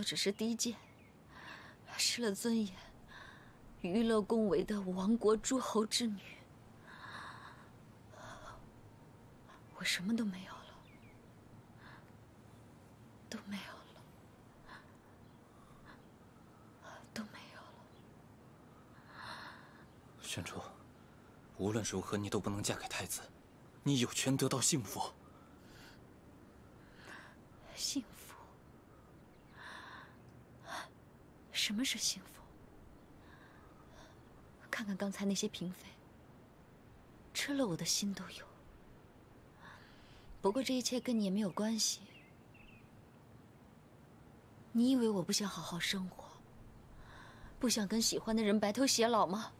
我只是低贱，失了尊严，娱乐恭维的亡国诸侯之女。我什么都没有了，都没有了，都没有了。沈初，无论如何你都不能嫁给太子，你有权得到幸福。幸福。 什么是幸福？看看刚才那些嫔妃，吃了我的心都有。不过这一切跟你也没有关系。你以为我不想好好生活，不想跟喜欢的人白头偕老吗？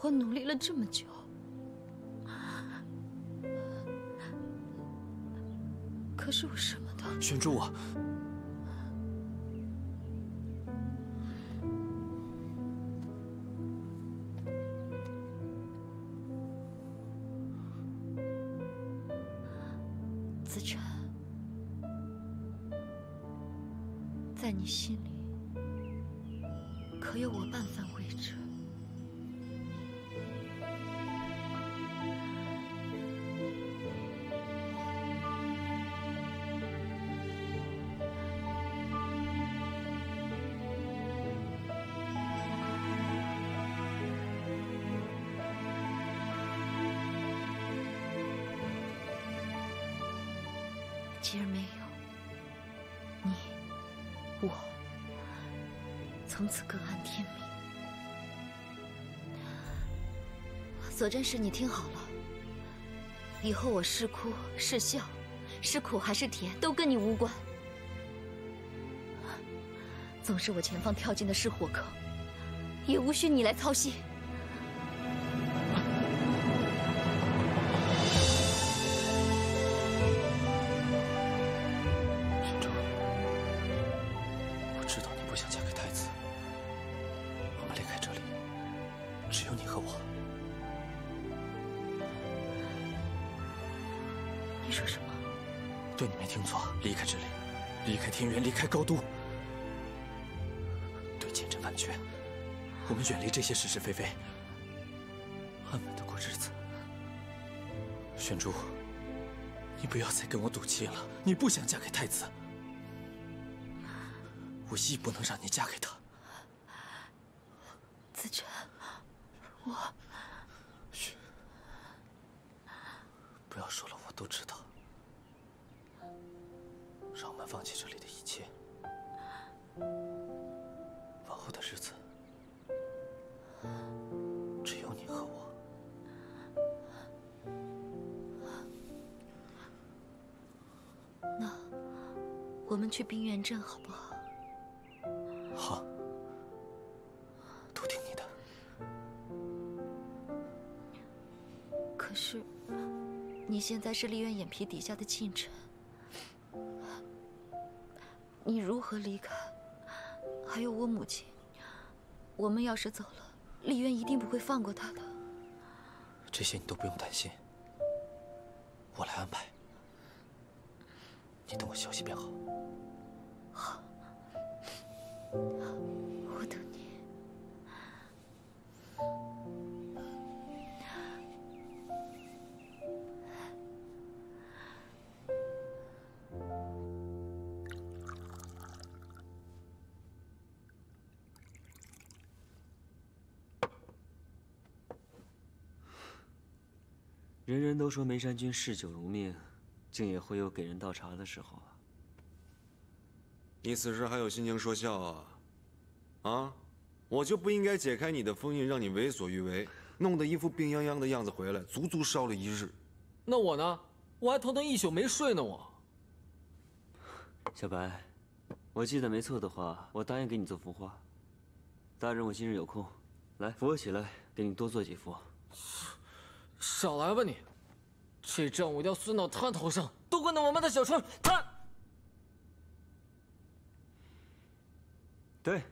我努力了这么久，可是我什么都……沈初啊！ 子辰，在你心里，可有我半分位置？既然没有你，我从此各安天命。所真是你听好了，以后我是哭是笑，是苦还是甜，都跟你无关。总之，我前方跳进的是火坑，也无需你来操心。 你说什么？对，你没听错，离开这里，离开庭园，离开高都，对千真万确，我们远离这些是是非非，安稳的过日子。玄珠，你不要再跟我赌气了，你不想嫁给太子，我亦不能让你嫁给他。子辰，我。 不要说了，我都知道。让我们放弃这里的一切，往后的日子只有你和我。那我们去冰原镇好不好？好，都听你的。可是。 你现在是丽渊眼皮底下的近臣，你如何离开？还有我母亲，我们要是走了，丽渊一定不会放过她的。这些你都不用担心，我来安排。你等我消息便好。好，我等你。 人人都说梅山君嗜酒如命，竟也会有给人倒茶的时候啊！你此时还有心情说笑啊？啊！我就不应该解开你的封印，让你为所欲为，弄得一副病殃殃的样子回来，足足烧了一日。那我呢？我还头疼一宿没睡呢！我。小白，我记得没错的话，我答应给你做幅画。大人，我今日有空，来扶我起来，给你多做几幅。 少来吧你！这账我要算到他头上，都怪那王八蛋小春他。对，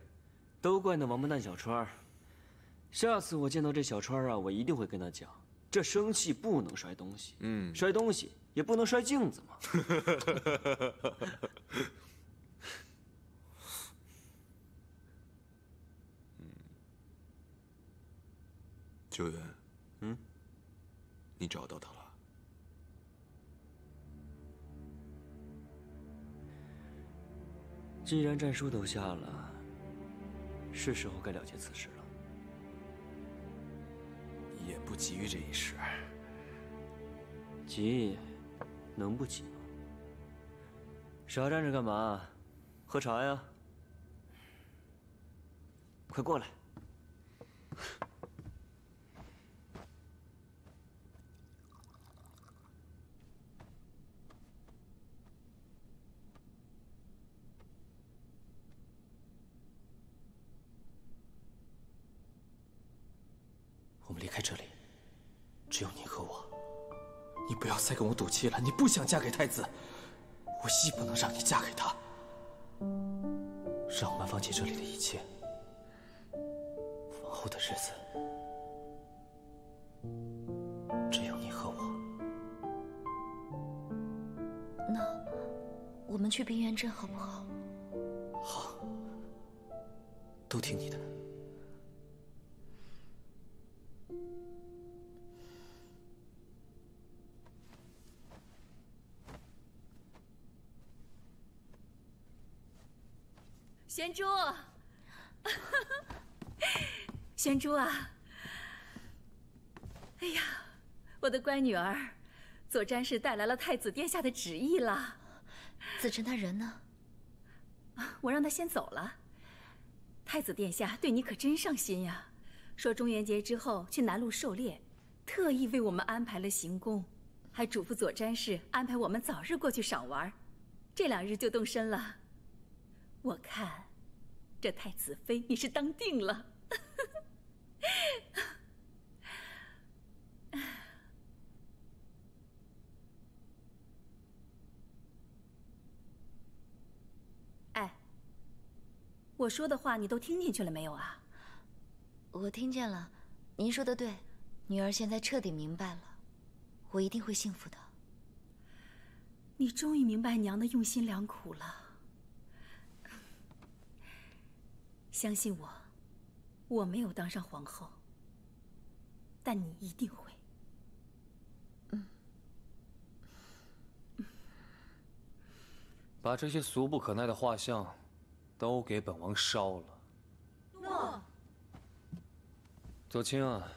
都怪那王八蛋小春。下次我见到这小春啊，我一定会跟他讲，这生气不能摔东西，嗯，摔东西也不能摔镜子嘛。九元，嗯，你找到他了？既然战书都下了，是时候该了结此事了。 也不急于这一时，急，能不急吗？傻站着干嘛？喝茶呀！快过来。再跟我赌气了！你不想嫁给太子，我亦不能让你嫁给他。让我们放弃这里的一切，往后的日子只有你和我。那我们去冰原镇好不好？好，都听你的。 玄珠，玄珠啊！哎呀，我的乖女儿，左詹事带来了太子殿下的旨意了。子辰他人呢？我让他先走了。太子殿下对你可真上心呀，说中元节之后去南路狩猎，特意为我们安排了行宫，还嘱咐左詹事安排我们早日过去赏玩，这两日就动身了。 我看，这太子妃你是当定了。哎，我说的话你都听进去了没有啊？我听见了，您说的对，女儿现在彻底明白了，我一定会幸福的。你终于明白娘的用心良苦了。 相信我，我没有当上皇后，但你一定会。嗯，把这些俗不可耐的画像都给本王烧了。诺。左青啊，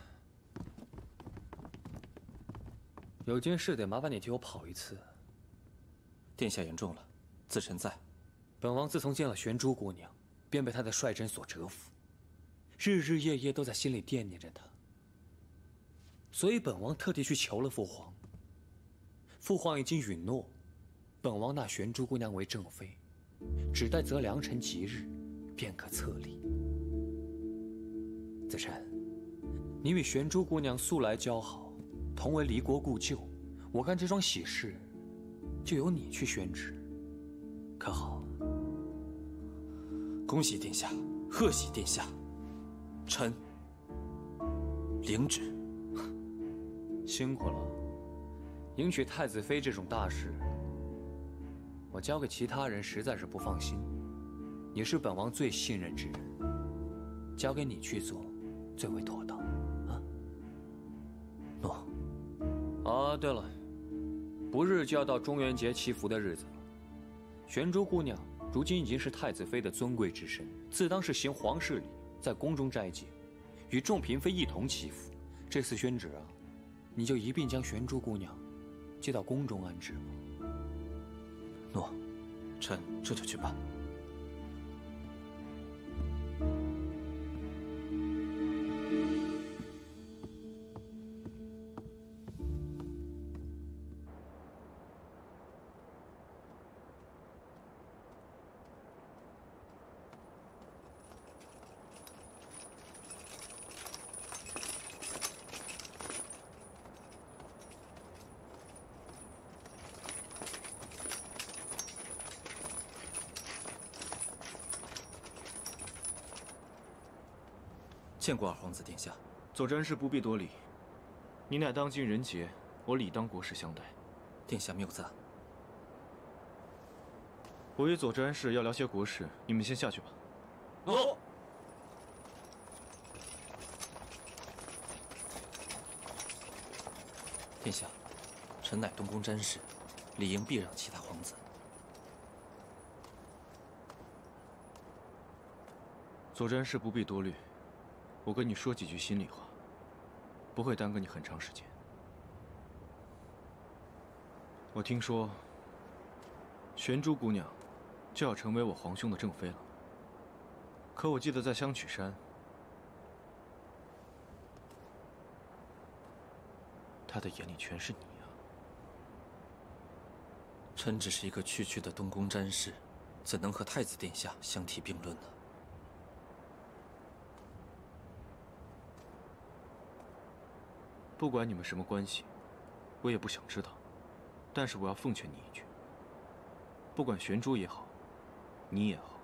有件事得麻烦你替我跑一次。殿下言重了，子辰在。本王自从见了玄珠姑娘。 便被他的率真所折服，日日夜夜都在心里惦念着他。所以本王特地去求了父皇。父皇已经允诺，本王纳玄珠姑娘为正妃，只待择良辰吉日，便可册立。子辰，你与玄珠姑娘素来交好，同为离国故旧，我看这桩喜事，就由你去宣旨，可好？ 恭喜殿下，贺喜殿下，臣领旨。辛苦了，迎娶太子妃这种大事，我交给其他人实在是不放心。你是本王最信任之人，交给你去做，最为妥当。啊，诺。啊，对了，不日就要到中元节祈福的日子了，玄珠姑娘。 如今已经是太子妃的尊贵之身，自当是行皇室礼，在宫中斋戒，与众嫔妃一同祈福。这次宣旨啊，你就一并将玄珠姑娘接到宫中安置吧。诺，臣这就去办。 见过二皇子殿下，左詹事不必多礼。你乃当今人杰，我理当国事相待。殿下谬赞。我与左治安氏要聊些国事，你们先下去吧。哦。 殿下，臣乃东宫詹事，理应避让其他皇子。左詹事不必多虑，我跟你说几句心里话，不会耽搁你很长时间。我听说，玄珠姑娘就要成为我皇兄的正妃了。可我记得在香曲山。 他的眼里全是你啊！臣只是一个区区的东宫詹事，怎能和太子殿下相提并论呢？不管你们什么关系，我也不想知道。但是我要奉劝你一句：不管玄珠也好，你也好，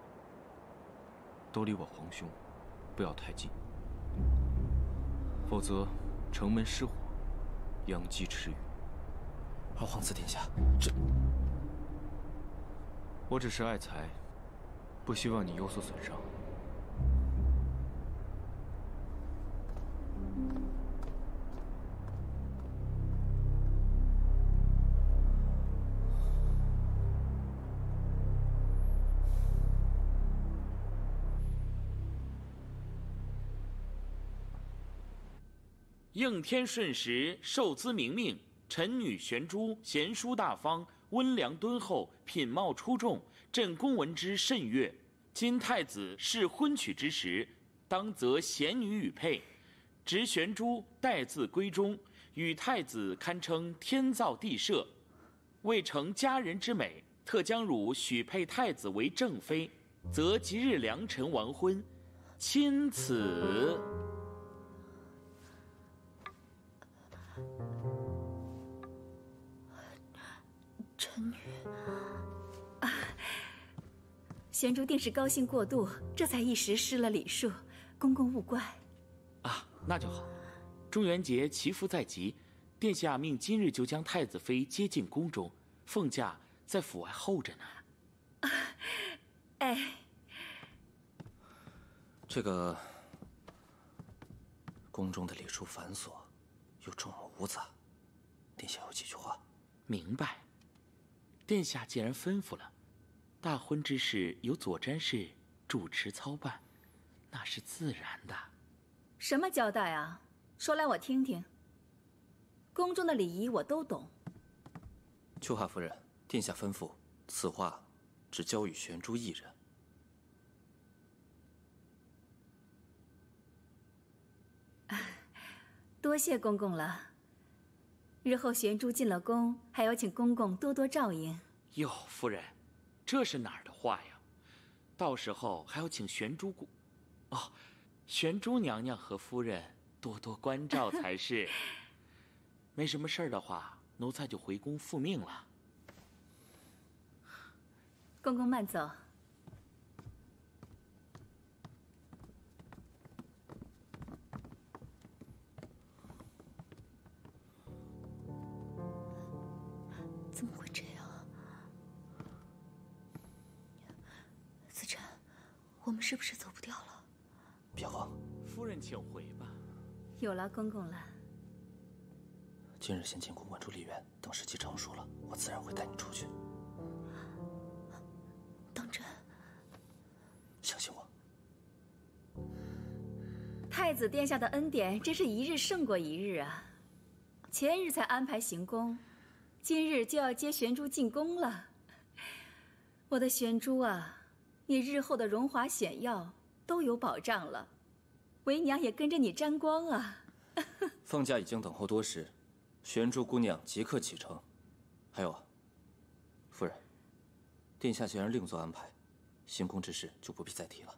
都离我皇兄不要太近，否则城门失火。 殃及池鱼。而皇子殿下，这……我只是爱财，不希望你有所损伤。应天顺时，受资明命。臣女玄珠，贤淑大方，温良敦厚，品貌出众，朕公闻之甚悦。今太子适婚娶之时，当择贤女与配。执玄珠待字闺中，与太子堪称天造地设。为成佳人之美，特将汝许配太子为正妃，则即日良辰完婚。钦此。 臣女，啊，玄珠定是高兴过度，这才一时失了礼数，公公勿怪。啊，那就好。中元节祈福在即，殿下命今日就将太子妃接进宫中，凤驾在府外候着呢。啊，哎，这个宫中的礼数繁琐，又众目无杂，殿下有几句话。明白。 殿下既然吩咐了，大婚之事由左詹事主持操办，那是自然的。什么交代啊？说来我听听。宫中的礼仪我都懂。秋华夫人，殿下吩咐，此话只交与玄珠一人。多谢公公了。 日后玄珠进了宫，还要请公公多多照应。哟，夫人，这是哪儿的话呀？到时候还要请玄珠姑，哦，玄珠娘娘和夫人多多关照才是。没什么事儿的话，奴才就回宫复命了。公公慢走。怎么会这样啊？子辰，我们是不是走不掉了？别慌，夫人请回吧。有劳公公了。今日先进宫管住丽媛，等时机成熟了，我自然会带你出去。当真？相信我。太子殿下的恩典真是一日胜过一日啊！前日才安排行宫。 今日就要接玄珠进宫了，我的玄珠啊，你日后的荣华显耀都有保障了，为娘也跟着你沾光啊！凤驾已经等候多时，玄珠姑娘即刻启程。还有啊，夫人，殿下既然另做安排，行宫之事就不必再提了。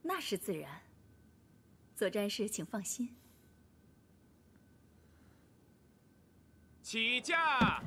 那是自然，左詹事请放心。 起驾！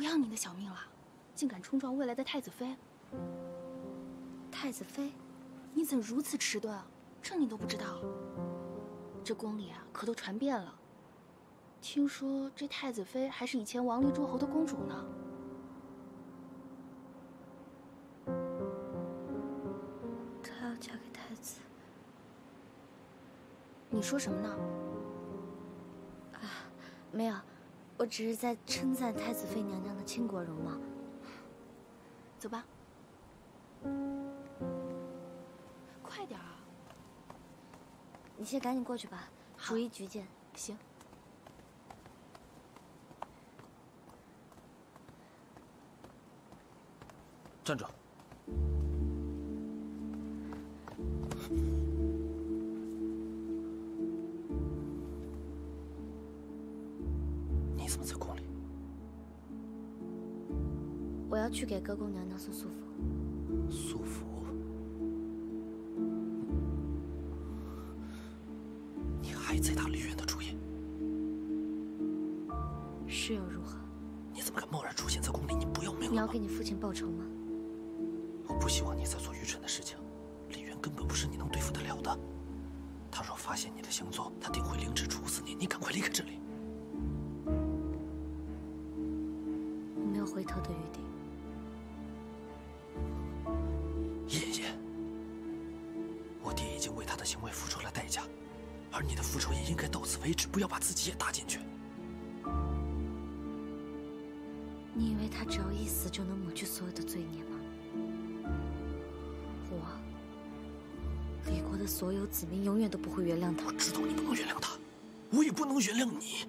不要您的小命了，竟敢冲撞未来的太子妃！太子妃，你怎如此迟钝？这你都不知道？这宫里啊，可都传遍了。听说这太子妃还是以前王立诸侯的公主呢。 嫁给太子？你说什么呢？啊，没有，我只是在称赞太子妃娘娘的倾国容貌。走吧，快点啊！你先赶紧过去吧，逐一局见。行。站住！ 去给歌宫娘娘送素服。素服？你还在打李渊的主意？是又如何？你怎么敢贸然出现在宫里？你不要命了！你要给你父亲报仇吗？我不希望你再做愚蠢的事情。李渊根本不是你能对付得了的。他若发现你的行踪，他定会凌迟处死你。你赶快离开这里！没有回头的余地。 行为付出了代价，而你的复仇也应该到此为止，不要把自己也搭进去。你以为他只要一死就能抹去所有的罪孽吗？我，李国的所有子民永远都不会原谅他。我知道你不能原谅他，我也不能原谅你。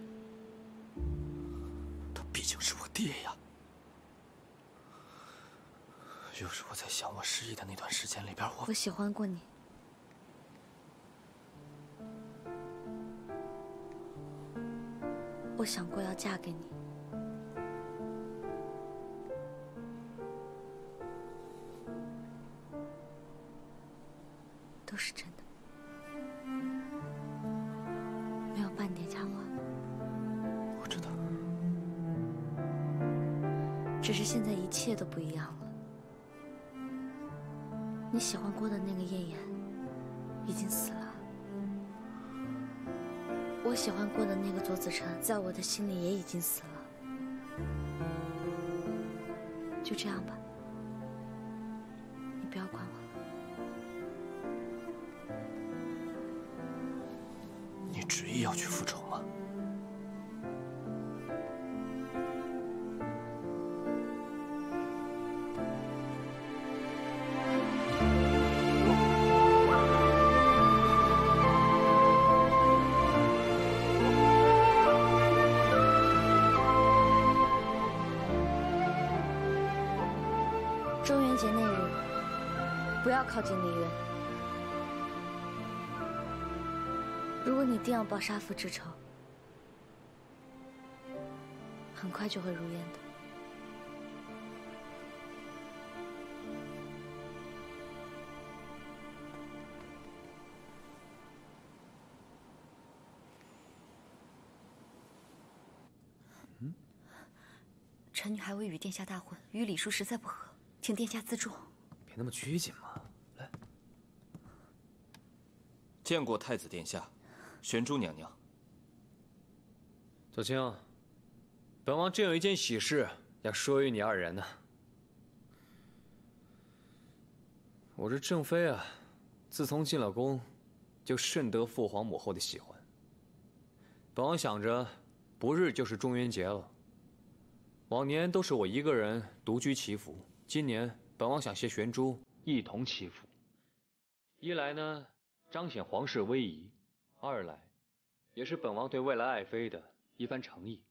他毕竟是我爹呀。有时我在想，我失忆的那段时间里边，我喜欢过你。 我想过要嫁给你，都是真的，没有半点假话。我知道，只是现在一切都不一样了。你喜欢过的那个叶岩已经死了。 我喜欢过的那个左子辰，在我的心里也已经死了。就这样吧，你不要管我。你执意要去复仇吗？靠近李渊，如果你定要报杀父之仇，很快就会如愿的。嗯，臣女还未与殿下大婚，与礼数实在不合，请殿下自重。别那么拘谨嘛。 见过太子殿下，玄珠娘娘。左卿，本王正有一件喜事要说与你二人呢。我这正妃啊，自从进了宫，就甚得父皇母后的喜欢。本王想着，不日就是中元节了。往年都是我一个人独居祈福，今年本王想携玄珠一同祈福。一来呢。 彰显皇室威仪，二来也是本王对未来爱妃的一番诚意。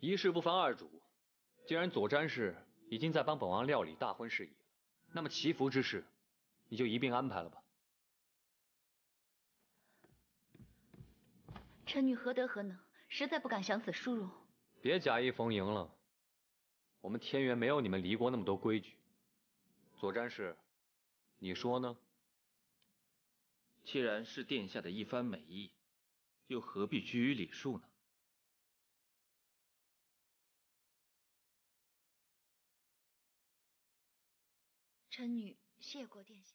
一事不妨二主，既然左詹事已经在帮本王料理大婚事宜了，那么祈福之事，你就一并安排了吧。臣女何德何能，实在不敢想此殊荣。别假意逢迎了，我们天元没有你们离国那么多规矩。左詹事，你说呢？ 既然是殿下的一番美意，又何必拘于礼数呢？臣女谢过殿下。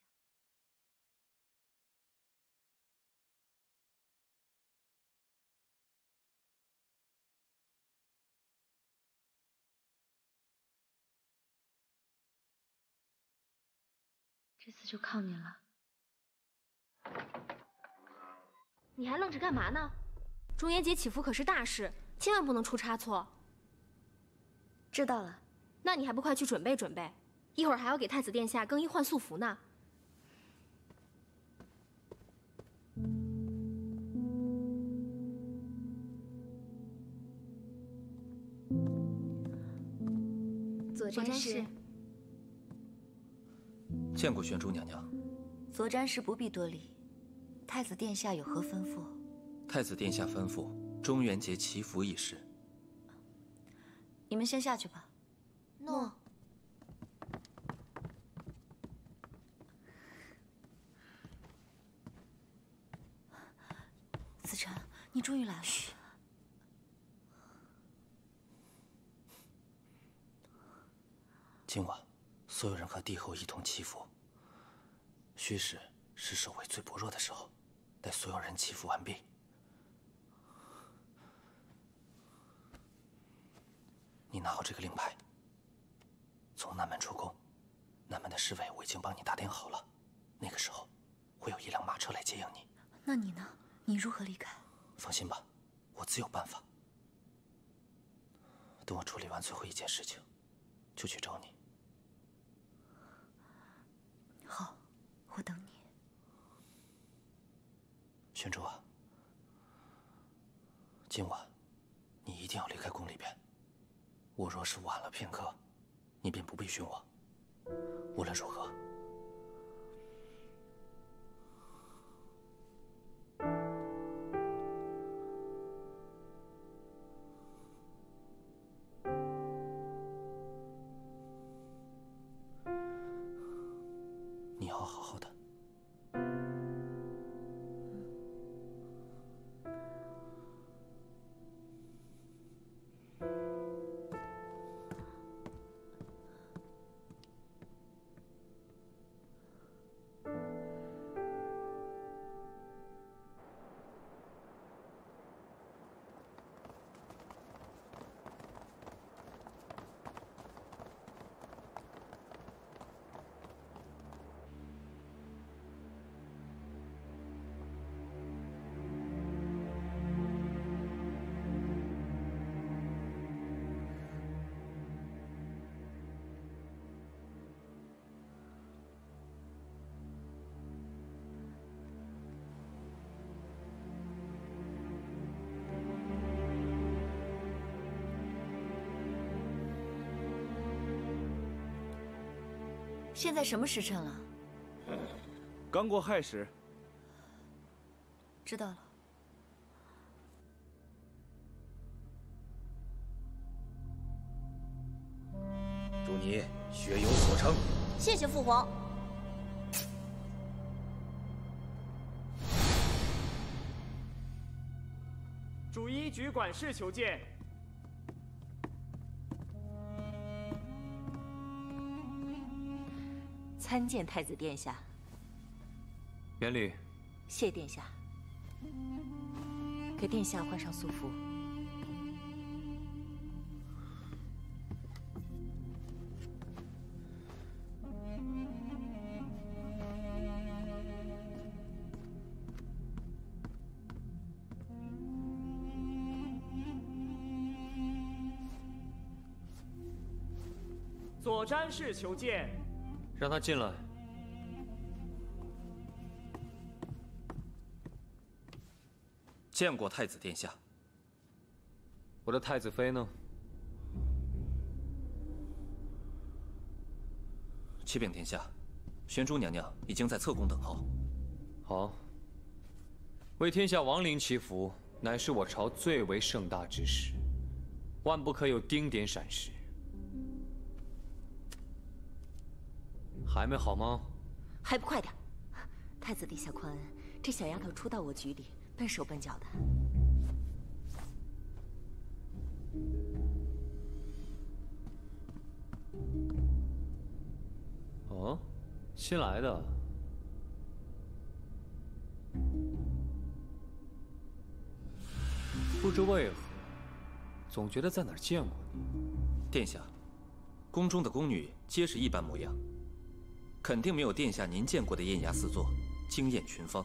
这次就靠你了。你还愣着干嘛呢？中元节祈福可是大事，千万不能出差错。知道了，那你还不快去准备准备？ 一会儿还要给太子殿下更衣换素服呢。左瞻侍，见过玄珠娘娘。左瞻侍不必多礼，太子殿下有何吩咐？太子殿下吩咐中元节祈福一事。你们先下去吧。诺。 子辰，你终于来了。今晚，所有人和帝后一同祈福。戌时是守卫最薄弱的时候，待所有人祈福完毕。你拿好这个令牌，从南门出宫。南门的侍卫我已经帮你打点好了，那个时候会有一辆马车来接应你。那你呢？ 你如何离开？放心吧，我自有办法。等我处理完最后一件事情，就去找你。好，我等你。玄珠啊，今晚你一定要离开宫里边。我若是晚了片刻，你便不必寻我。无论如何。 你要好好的。现在什么时辰了？刚过亥时。知道了。祝你学有所成。谢谢父皇。主医局管事求见。 参见太子殿下。元律，谢殿下。给殿下换上素服。左瞻侍求见。 让他进来。见过太子殿下。我的太子妃呢？启禀殿下，玄珠娘娘已经在侧宫等候。好。为天下亡灵祈福，乃是我朝最为盛大之事，万不可有丁点闪失。 还没好吗？还不快点！太子殿下宽恩，这小丫头初到我局里，笨手笨脚的。哦。新来的。不知为何，总觉得在哪儿见过你。殿下，宫中的宫女皆是一般模样，肯定没有殿下您见过的艳雅四座，惊艳群芳。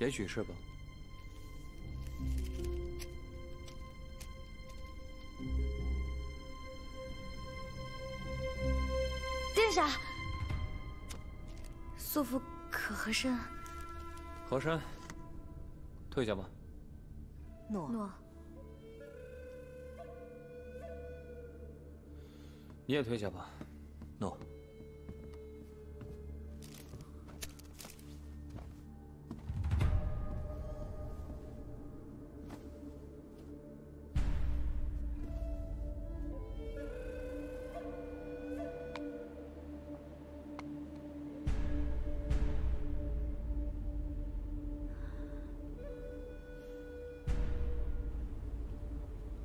也许是吧。 殿下，素服可合身？合身。退下吧。诺。你也退下吧。诺。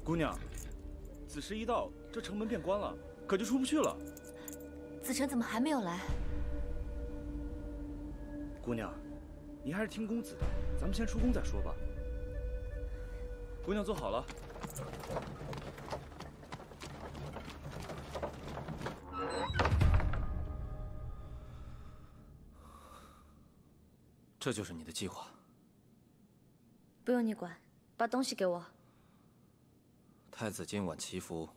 姑娘，子时一到，这城门便关了，可就出不去了。子辰怎么还没有来？姑娘，您还是听公子的，咱们先出宫再说吧。姑娘坐好了。这就是你的计划？不用你管，把东西给我。 太子今晚祈福，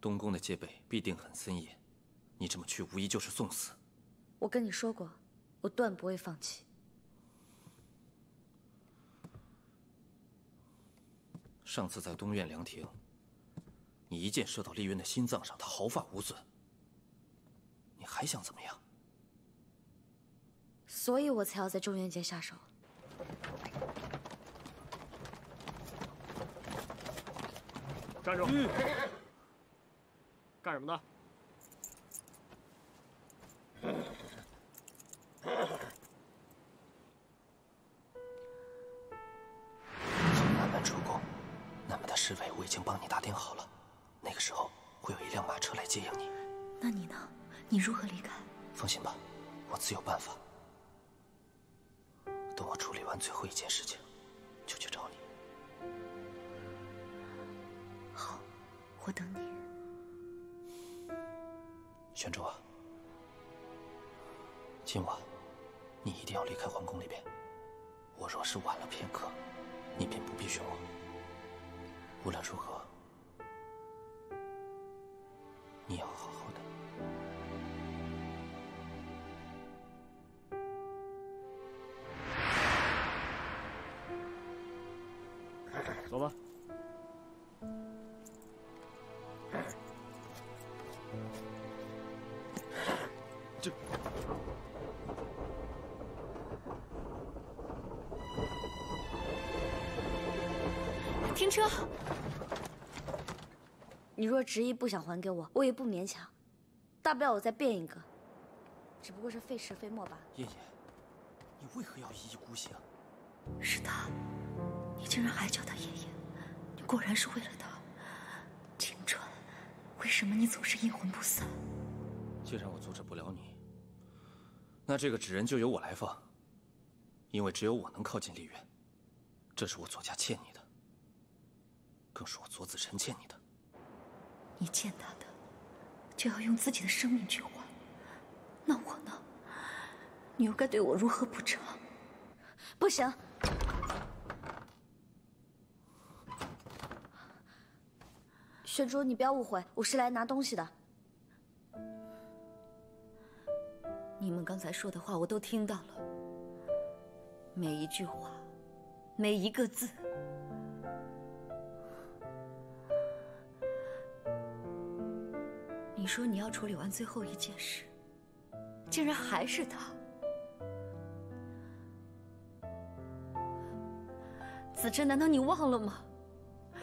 东宫的戒备必定很森严。你这么去，无疑就是送死。我跟你说过，我断不会放弃。上次在东院凉亭，你一箭射到丽渊的心脏上，她毫发无损。你还想怎么样？所以我才要在中元节下手。 站住！干什么呢？南门出宫，南门的侍卫我已经帮你打点好了，那个时候会有一辆马车来接应你。那你呢？你如何离开？放心吧，我自有办法。等我处理完最后一件事情，就去找你。 我等你，玄珠啊！今晚你一定要离开皇宫里边。我若是晚了片刻，你便不必寻我。无论如何，你要好好的。 停车！你若执意不想还给我，我也不勉强，大不了我再变一个，只不过是费时费墨罢了。燕燕，你为何要一意孤行？是他，你竟然还叫他爷爷，你果然是为了他。青川，为什么你总是阴魂不散？既然我阻止不了你，那这个纸人就由我来放，因为只有我能靠近丽渊，这是我左家欠你的。 更是我左子辰欠你的。你欠他的，就要用自己的生命去还。那我呢？你又该对我如何补偿？不行！玄珠，你不要误会，我是来拿东西的。你们刚才说的话我都听到了，每一句话，每一个字。 你说你要处理完最后一件事，竟然还是他。子辰，难道你忘了吗？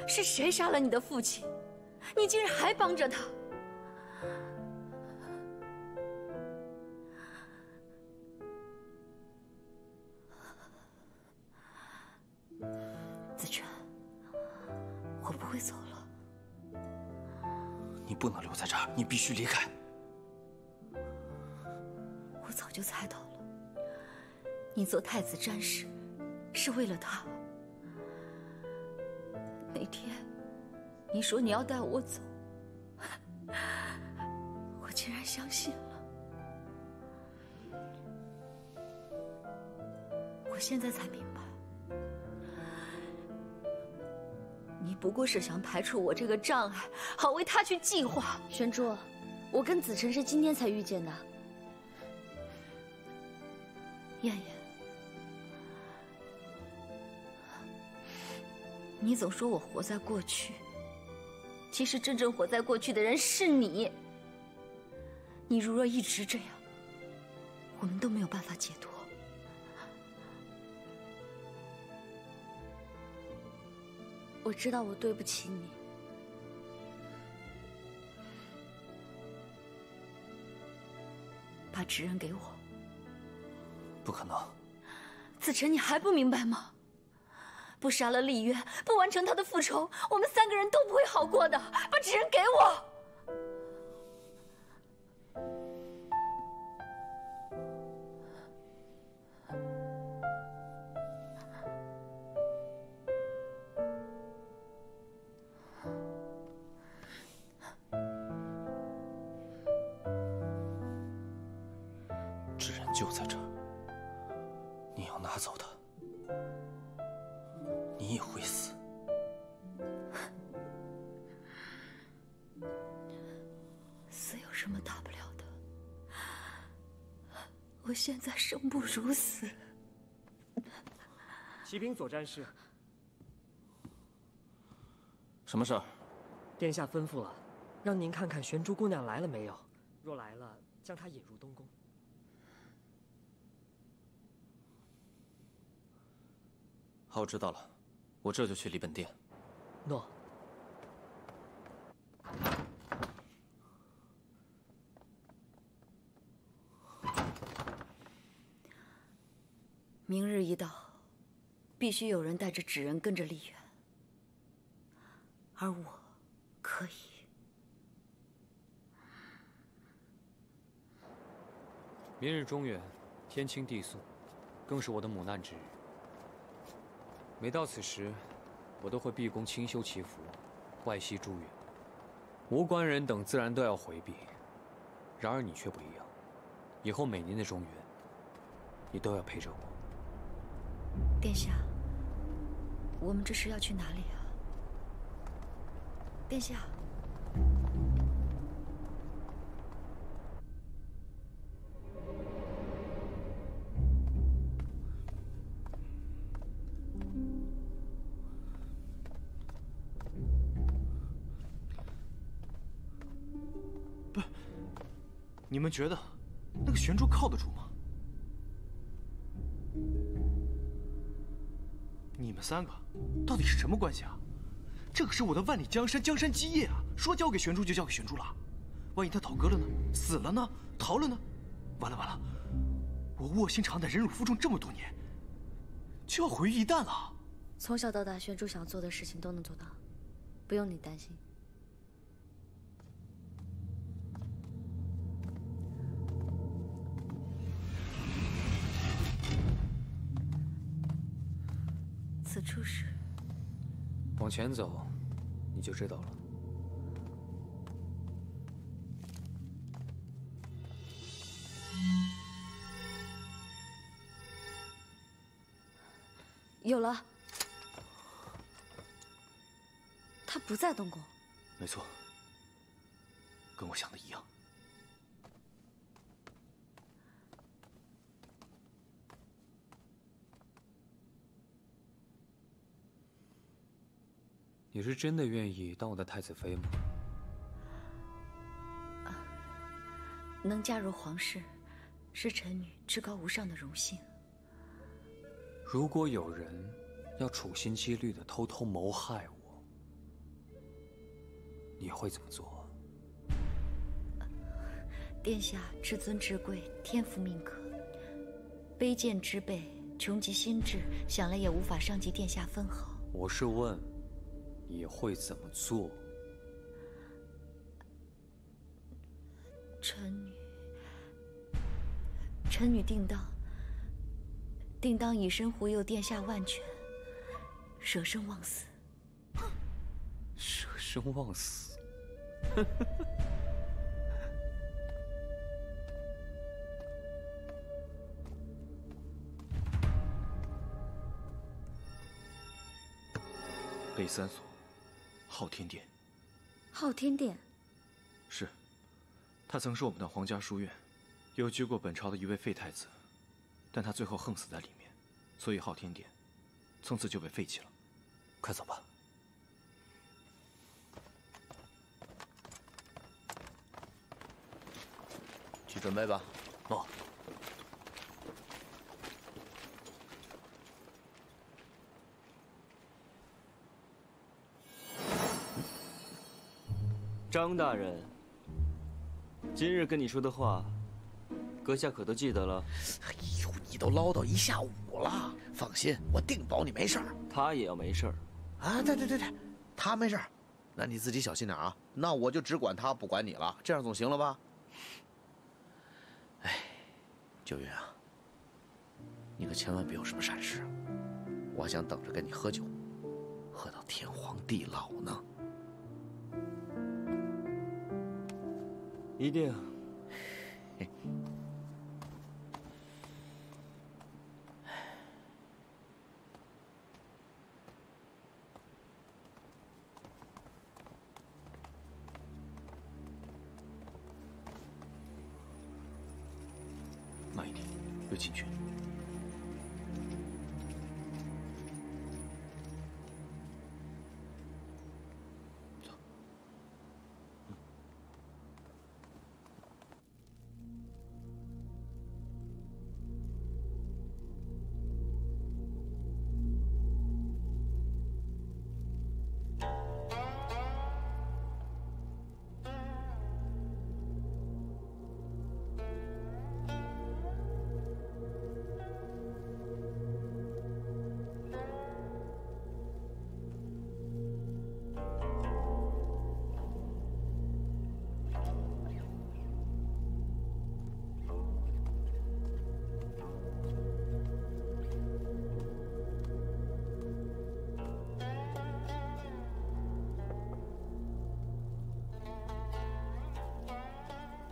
是谁杀了你的父亲？你竟然还帮着他！子辰，我不会走了。 你不能留在这儿，你必须离开。就猜到了，你做太子占事是为了他。那天你说你要带我走，我竟然相信了。我现在才明白，你不过是想排除我这个障碍，好为他去计划。玄珠，我跟子辰是今天才遇见的。 燕燕，你总说我活在过去，其实真正活在过去的人是你。你如若一直这样，我们都没有办法解脱。我知道我对不起你，把纸人给我。 不可能，子辰，你还不明白吗？不杀了丽月，不完成他的复仇，我们三个人都不会好过的。把纸人给我。纸人就在这儿。 你要拿走他，你也会死。死有什么大不了的？我现在生不如死。启禀左占事，什么事儿？殿下吩咐了，让您看看玄珠姑娘来了没有。若来了，将她引入东宫。 好，知道了，我这就去离本殿。诺。明日一到，必须有人带着纸人跟着丽媛，而我可以。 明日中原，天清地肃，更是我的母难之日。 每到此时，我都会闭宫清修祈福，外息祝愿。无关人等自然都要回避，然而你却不一样。以后每年的中原，你都要陪着我。殿下，我们这是要去哪里啊？殿下，你们觉得那个玄珠靠得住吗？你们三个到底是什么关系啊？这可是我的万里江山，江山基业啊！说交给玄珠就交给玄珠了，万一他倒戈了呢？死了呢？逃了呢？完了完了！我卧薪尝胆，忍辱负重这么多年，就要毁于一旦了。从小到大，玄珠想做的事情都能做到，不用你担心。 此处是。往前走，你就知道了。有了，他不在东宫。没错，跟我想的一样。 你是真的愿意当我的太子妃吗？能嫁入皇室，是臣女至高无上的荣幸。如果有人要处心积虑的偷偷谋害我，你会怎么做啊？殿下至尊至贵，天赋命格，卑贱之辈，穷极心智，想来也无法伤及殿下分毫。我是问。 你会怎么做？臣女臣女定当以身护佑殿下万全，舍身忘死。舍身忘死。北三所，昊天殿。昊天殿。是，他曾是我们的皇家书院。 有居过本朝的一位废太子，但他最后横死在里面，所以昊天殿从此就被废弃了。快走吧。去准备吧，诺。张大人，今日跟你说的话。 阁下可都记得了？哎呦，你都唠叨一下午了。放心，我定保你没事儿。他也要没事儿啊？对，他没事儿，那你自己小心点啊。那我就只管他，不管你了，这样总行了吧？哎，九云啊，你可千万别有什么闪失。我还想等着跟你喝酒，喝到天荒地老呢。一定。嘿。 进去。走。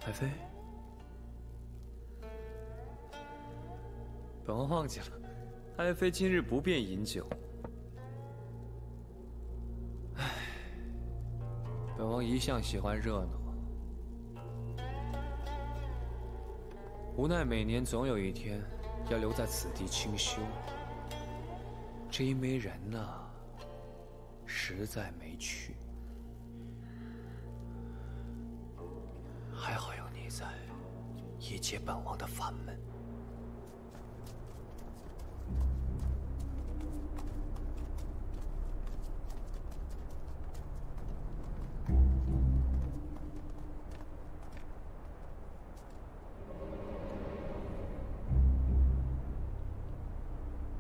海妃，本王忘记了，爱妃今日不便饮酒。唉，本王一向喜欢热闹，无奈每年总有一天要留在此地清修，这因没人呐，实在没趣。 还好有你在，以解本王的烦闷。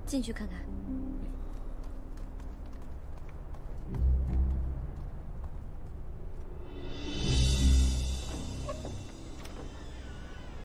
进去看看。